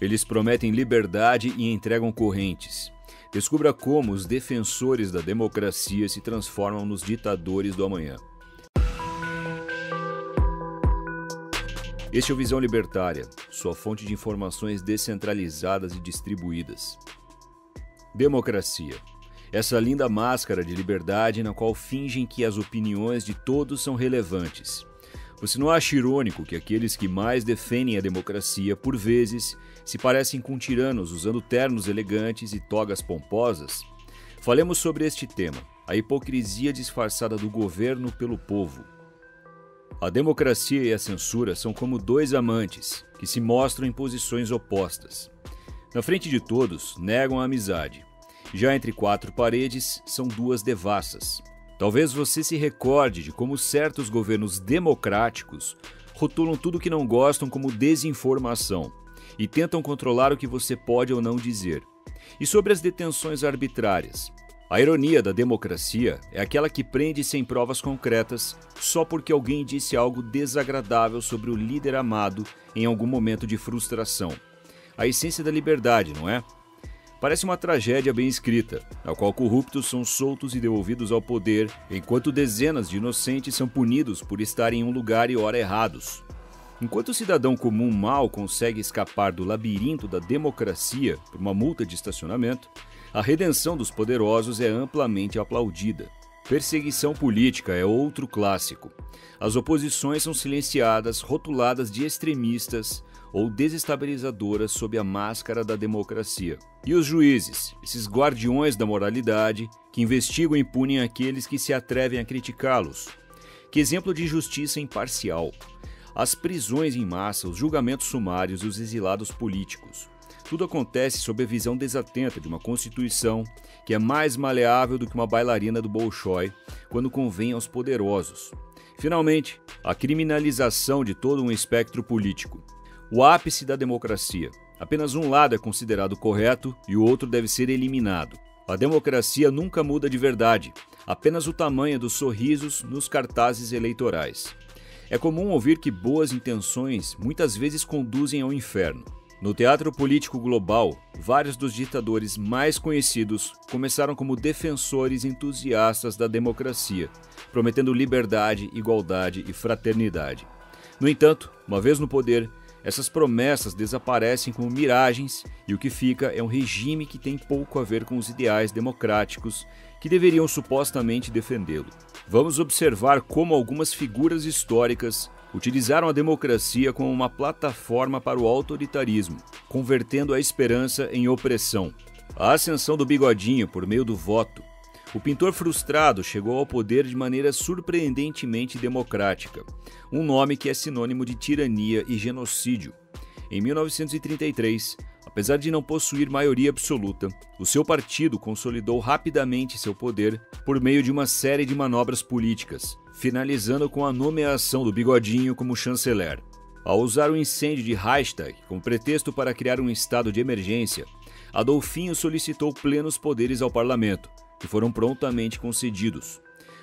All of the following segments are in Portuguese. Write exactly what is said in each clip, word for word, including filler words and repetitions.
Eles prometem liberdade e entregam correntes. Descubra como os defensores da democracia se transformam nos ditadores do amanhã. Este é o Visão Libertária, sua fonte de informações descentralizadas e distribuídas. Democracia. Essa linda máscara de liberdade na qual fingem que as opiniões de todos são relevantes. Você não acha irônico que aqueles que mais defendem a democracia, por vezes, se parecem com tiranos usando ternos elegantes e togas pomposas? Falemos sobre este tema, a hipocrisia disfarçada do governo pelo povo. A democracia e a censura são como dois amantes, que se mostram em posições opostas. Na frente de todos, negam a amizade. Já entre quatro paredes, são duas devassas. Talvez você se recorde de como certos governos democráticos rotulam tudo que não gostam como desinformação e tentam controlar o que você pode ou não dizer. E sobre as detenções arbitrárias. A ironia da democracia é aquela que prende sem provas concretas só porque alguém disse algo desagradável sobre o líder amado em algum momento de frustração. A essência da liberdade, não é? Parece uma tragédia bem escrita, na qual corruptos são soltos e devolvidos ao poder, enquanto dezenas de inocentes são punidos por estarem em um lugar e hora errados. Enquanto o cidadão comum mal consegue escapar do labirinto da democracia por uma multa de estacionamento, a redenção dos poderosos é amplamente aplaudida. Perseguição política é outro clássico. As oposições são silenciadas, rotuladas de extremistas ou desestabilizadoras sob a máscara da democracia. E os juízes, esses guardiões da moralidade, que investigam e punem aqueles que se atrevem a criticá-los. Que exemplo de justiça imparcial! As prisões em massa, os julgamentos sumários e os exilados políticos. Tudo acontece sob a visão desatenta de uma Constituição que é mais maleável do que uma bailarina do Bolshoi quando convém aos poderosos. Finalmente, a criminalização de todo um espectro político. O ápice da democracia. Apenas um lado é considerado correto e o outro deve ser eliminado. A democracia nunca muda de verdade, apenas o tamanho dos sorrisos nos cartazes eleitorais. É comum ouvir que boas intenções muitas vezes conduzem ao inferno. No teatro político global, vários dos ditadores mais conhecidos começaram como defensores entusiastas da democracia, prometendo liberdade, igualdade e fraternidade. No entanto, uma vez no poder, essas promessas desaparecem como miragens e o que fica é um regime que tem pouco a ver com os ideais democráticos que deveriam supostamente defendê-lo. Vamos observar como algumas figuras históricas utilizaram a democracia como uma plataforma para o autoritarismo, convertendo a esperança em opressão. A ascensão do bigodinho por meio do voto. O pintor frustrado chegou ao poder de maneira surpreendentemente democrática, um nome que é sinônimo de tirania e genocídio. Em mil novecentos e trinta e três, apesar de não possuir maioria absoluta, o seu partido consolidou rapidamente seu poder por meio de uma série de manobras políticas, finalizando com a nomeação do Bigodinho como chanceler. Ao usar o incêndio de Reichstag como pretexto para criar um estado de emergência, Adolfinho solicitou plenos poderes ao parlamento, que foram prontamente concedidos.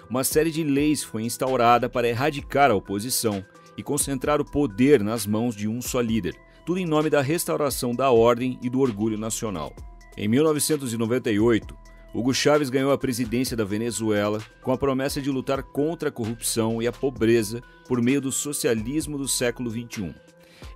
Uma série de leis foi instaurada para erradicar a oposição e concentrar o poder nas mãos de um só líder, tudo em nome da restauração da ordem e do orgulho nacional. Em mil novecentos e noventa e oito, Hugo Chávez ganhou a presidência da Venezuela com a promessa de lutar contra a corrupção e a pobreza por meio do socialismo do século vinte e um.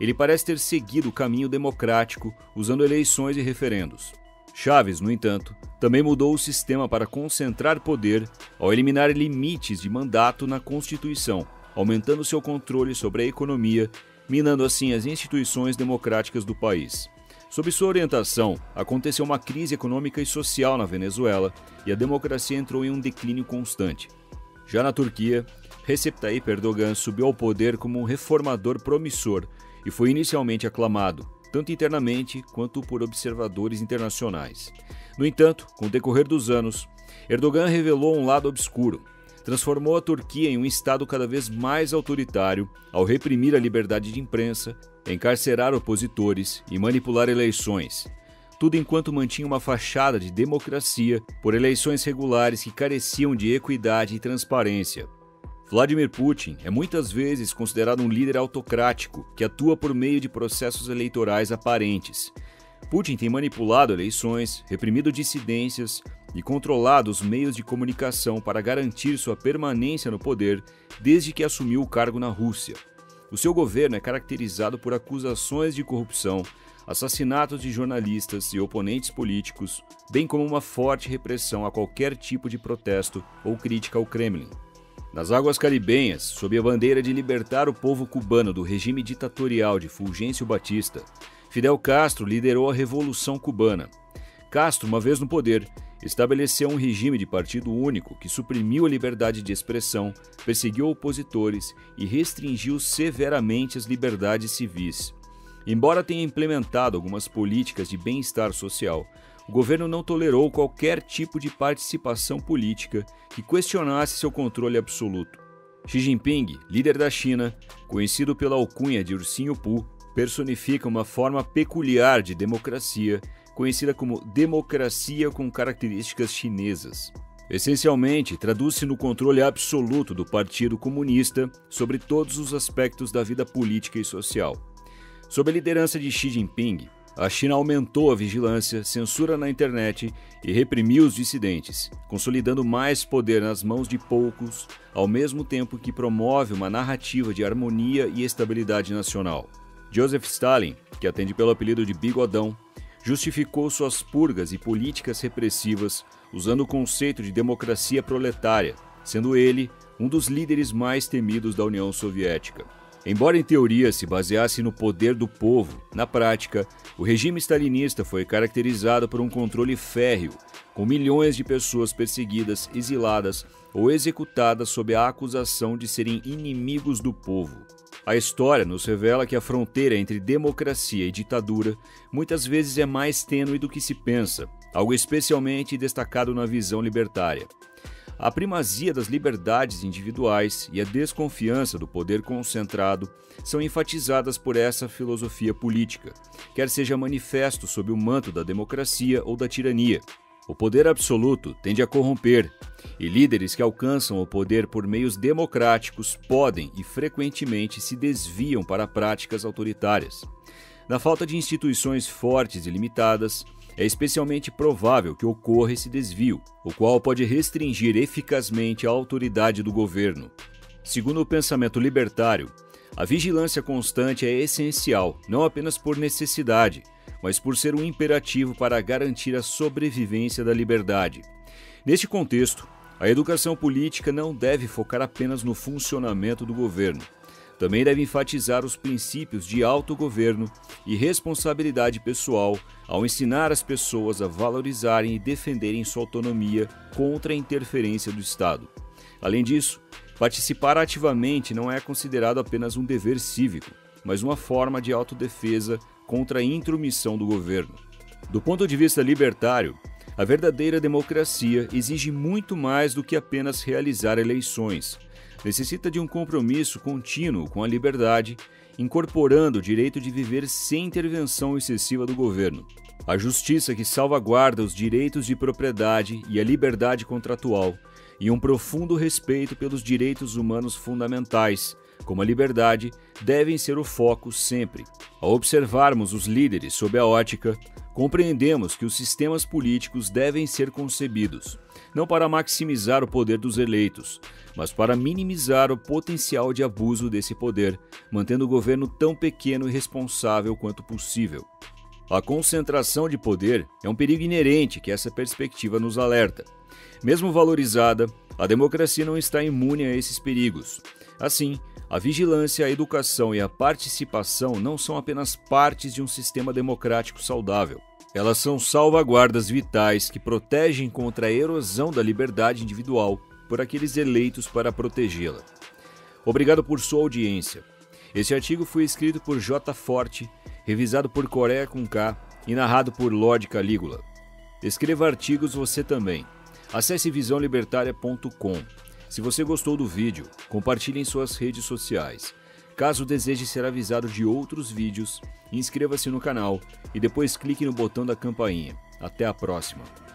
Ele parece ter seguido o caminho democrático, usando eleições e referendos. Chávez, no entanto, também mudou o sistema para concentrar poder ao eliminar limites de mandato na Constituição, aumentando seu controle sobre a economia, minando assim as instituições democráticas do país. Sob sua orientação, aconteceu uma crise econômica e social na Venezuela e a democracia entrou em um declínio constante. Já na Turquia, Recep Tayyip Erdogan subiu ao poder como um reformador promissor e foi inicialmente aclamado, tanto internamente quanto por observadores internacionais. No entanto, com o decorrer dos anos, Erdogan revelou um lado obscuro. Transformou a Turquia em um estado cada vez mais autoritário ao reprimir a liberdade de imprensa, encarcerar opositores e manipular eleições. Tudo enquanto mantinha uma fachada de democracia por eleições regulares que careciam de equidade e transparência. Vladimir Putin é muitas vezes considerado um líder autocrático que atua por meio de processos eleitorais aparentes. Putin tem manipulado eleições, reprimido dissidências e controlado os meios de comunicação para garantir sua permanência no poder desde que assumiu o cargo na Rússia. O seu governo é caracterizado por acusações de corrupção, assassinatos de jornalistas e oponentes políticos, bem como uma forte repressão a qualquer tipo de protesto ou crítica ao Kremlin. Nas águas caribenhas, sob a bandeira de libertar o povo cubano do regime ditatorial de Fulgêncio Batista, Fidel Castro liderou a Revolução Cubana. Castro, uma vez no poder, estabeleceu um regime de partido único que suprimiu a liberdade de expressão, perseguiu opositores e restringiu severamente as liberdades civis. Embora tenha implementado algumas políticas de bem-estar social, o governo não tolerou qualquer tipo de participação política que questionasse seu controle absoluto. Xi Jinping, líder da China, conhecido pela alcunha de Ursinho Pooh, personifica uma forma peculiar de democracia, conhecida como democracia com características chinesas. Essencialmente, traduz-se no controle absoluto do Partido Comunista sobre todos os aspectos da vida política e social. Sob a liderança de Xi Jinping, a China aumentou a vigilância, censura na internet e reprimiu os dissidentes, consolidando mais poder nas mãos de poucos, ao mesmo tempo que promove uma narrativa de harmonia e estabilidade nacional. Joseph Stalin, que atende pelo apelido de Bigodão, justificou suas purgas e políticas repressivas usando o conceito de democracia proletária, sendo ele um dos líderes mais temidos da União Soviética. Embora em teoria se baseasse no poder do povo, na prática, o regime stalinista foi caracterizado por um controle férreo, com milhões de pessoas perseguidas, exiladas ou executadas sob a acusação de serem inimigos do povo. A história nos revela que a fronteira entre democracia e ditadura muitas vezes é mais tênue do que se pensa, algo especialmente destacado na visão libertária. A primazia das liberdades individuais e a desconfiança do poder concentrado são enfatizadas por essa filosofia política, quer seja manifesto sob o manto da democracia ou da tirania. O poder absoluto tende a corromper, e líderes que alcançam o poder por meios democráticos podem e frequentemente se desviam para práticas autoritárias. Na falta de instituições fortes e limitadas, é especialmente provável que ocorra esse desvio, o qual pode restringir eficazmente a autoridade do governo. Segundo o pensamento libertário, a vigilância constante é essencial, não apenas por necessidade, mas por ser um imperativo para garantir a sobrevivência da liberdade. Neste contexto, a educação política não deve focar apenas no funcionamento do governo. Também deve enfatizar os princípios de autogoverno e responsabilidade pessoal ao ensinar as pessoas a valorizarem e defenderem sua autonomia contra a interferência do Estado. Além disso, participar ativamente não é considerado apenas um dever cívico, mas uma forma de autodefesa contra a intromissão do governo. Do ponto de vista libertário, a verdadeira democracia exige muito mais do que apenas realizar eleições. Necessita de um compromisso contínuo com a liberdade, incorporando o direito de viver sem intervenção excessiva do governo. A justiça que salvaguarda os direitos de propriedade e a liberdade contratual, e um profundo respeito pelos direitos humanos fundamentais, como a liberdade, devem ser o foco sempre. Ao observarmos os líderes sob a ótica, compreendemos que os sistemas políticos devem ser concebidos, não para maximizar o poder dos eleitos, mas para minimizar o potencial de abuso desse poder, mantendo o governo tão pequeno e responsável quanto possível. A concentração de poder é um perigo inerente que essa perspectiva nos alerta. Mesmo valorizada, a democracia não está imune a esses perigos. Assim, a vigilância, a educação e a participação não são apenas partes de um sistema democrático saudável. Elas são salvaguardas vitais que protegem contra a erosão da liberdade individual por aqueles eleitos para protegê-la. Obrigado por sua audiência. Este artigo foi escrito por J. Forte, revisado por Coreia com K e narrado por Lord Calígula. Escreva artigos você também. Acesse visão libertária ponto com. Se você gostou do vídeo, compartilhe em suas redes sociais. Caso deseje ser avisado de outros vídeos, inscreva-se no canal e depois clique no botão da campainha. Até a próxima!